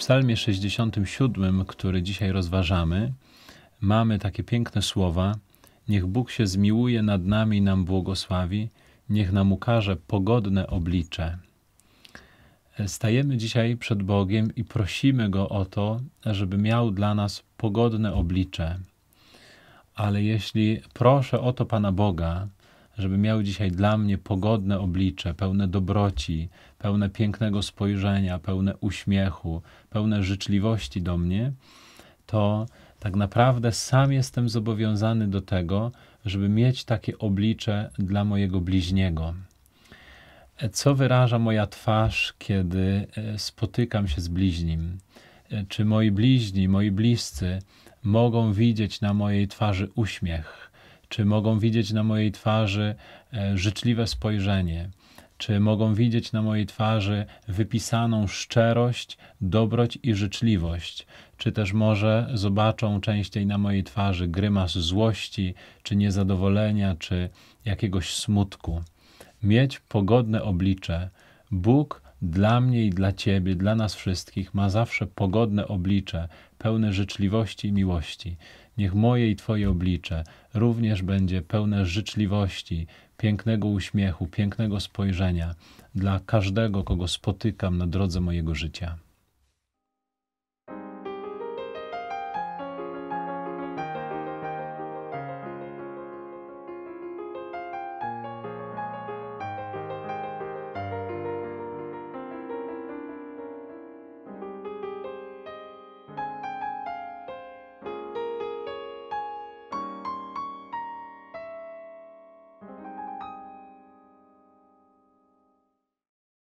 psalmie 67, który dzisiaj rozważamy, mamy takie piękne słowa: niech Bóg się zmiłuje nad nami i nam błogosławi, niech nam ukaże pogodne oblicze. Stajemy dzisiaj przed Bogiem i prosimy Go o to, żeby miał dla nas pogodne oblicze. Ale jeśli proszę o to Pana Boga, żeby miał dzisiaj dla mnie pogodne oblicze, pełne dobroci, pełne pięknego spojrzenia, pełne uśmiechu, pełne życzliwości do mnie, to tak naprawdę sam jestem zobowiązany do tego, żeby mieć takie oblicze dla mojego bliźniego. Co wyraża moja twarz, kiedy spotykam się z bliźnim? Czy moi bliźni, moi bliscy mogą widzieć na mojej twarzy uśmiech? Czy mogą widzieć na mojej twarzy życzliwe spojrzenie? Czy mogą widzieć na mojej twarzy wypisaną szczerość, dobroć i życzliwość? Czy też może zobaczą częściej na mojej twarzy grymas złości, czy niezadowolenia, czy jakiegoś smutku? Mieć pogodne oblicze. Bóg dla mnie i dla Ciebie, dla nas wszystkich ma zawsze pogodne oblicze, pełne życzliwości i miłości. Niech moje i Twoje oblicze również będzie pełne życzliwości, pięknego uśmiechu, pięknego spojrzenia dla każdego, kogo spotykam na drodze mojego życia.